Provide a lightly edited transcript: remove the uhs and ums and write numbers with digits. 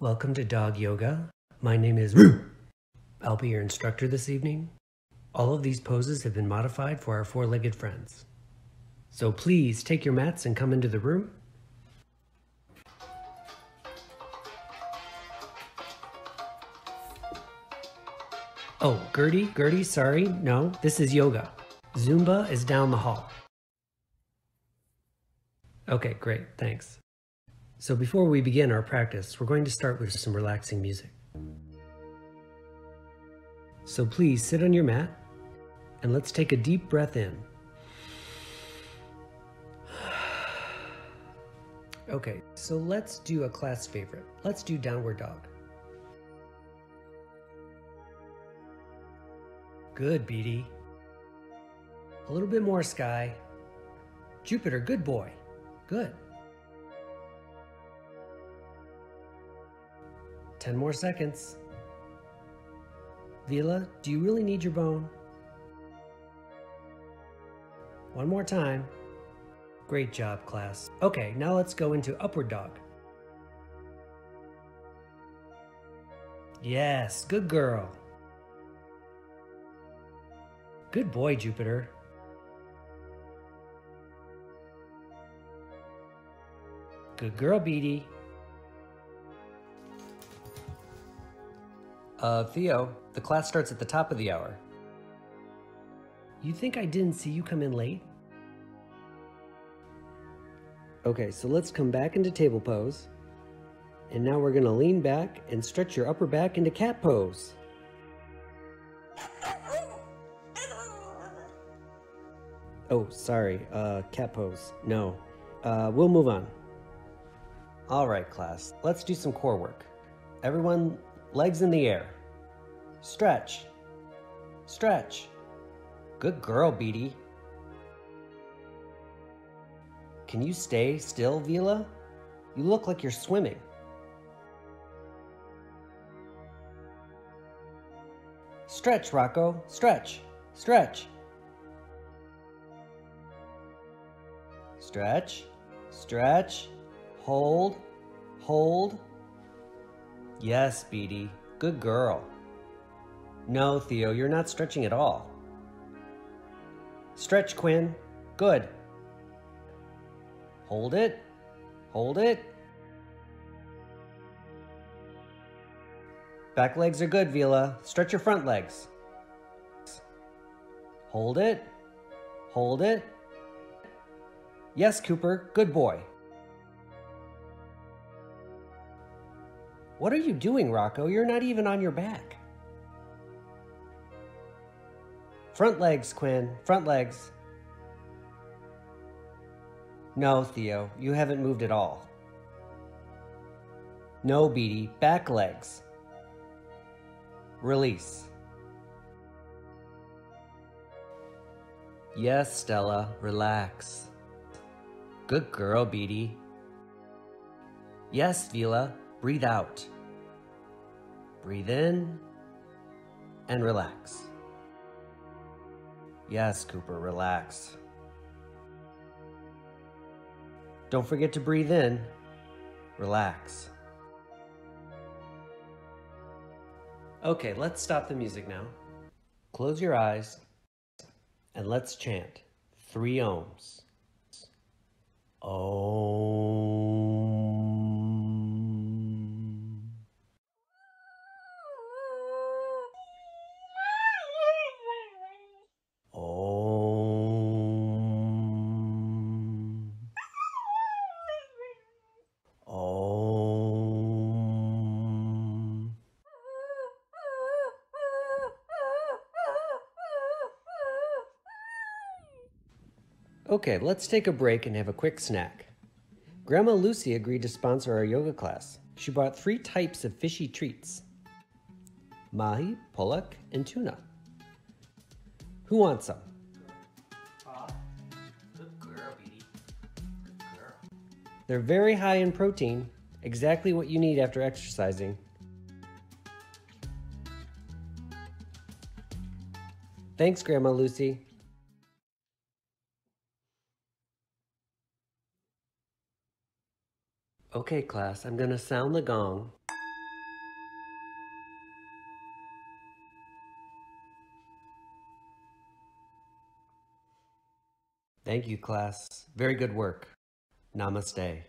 Welcome to Dog Yoga. My name is Roo. I'll be your instructor this evening. All of these poses have been modified for our four-legged friends. So please take your mats and come into the room. Oh, Gertie, sorry, no, this is yoga. Zumba is down the hall. Okay, great, thanks. So before we begin our practice, we're going to start with some relaxing music. So please sit on your mat and let's take a deep breath in. Okay, so let's do a class favorite. Let's do downward dog. Good, Beatty. A little bit more, Sky. Jupiter, good boy. Good. 10 more seconds. Wila, do you really need your bone? One more time. Great job, class. Okay, now let's go into upward dog. Yes, good girl. Good boy, Jupiter. Good girl, Beatty. Theo, the class starts at the top of the hour. You think I didn't see you come in late? Okay, so let's come back into table pose. And now we're gonna lean back and stretch your upper back into cat pose. Oh, sorry, cat pose, no. We'll move on. All right, class, let's do some core work. Everyone, legs in the air. Stretch. Stretch. Good girl, Beatty. Can you stay still, Wila? You look like you're swimming. Stretch, Rocco. Stretch. Stretch. Stretch. Stretch. Hold. Hold. Yes, Beatty. Good girl. No, Theo, you're not stretching at all. Stretch, Quinn. Good. Hold it. Hold it. Back legs are good, Wila. Stretch your front legs. Hold it. Hold it. Yes, Cooper. Good boy. What are you doing, Rocco? You're not even on your back. Front legs, Quinn. Front legs. No, Theo. You haven't moved at all. No, Beatty. Back legs. Release. Yes, Stella. Relax. Good girl, Beatty. Yes, Wila. Breathe out, breathe in, and relax. Yes, Cooper, relax. Don't forget to breathe in, relax. Okay, let's stop the music now. Close your eyes, and let's chant 3 ohms. Om. Okay, let's take a break and have a quick snack. Grandma Lucy agreed to sponsor our yoga class. She bought 3 types of fishy treats. Mahi, pollock, and tuna. Who wants some? Good girl, Beatty. Good girl. They're very high in protein, exactly what you need after exercising. Thanks, Grandma Lucy. Okay, class, I'm gonna sound the gong. Thank you, class. Very good work. Namaste.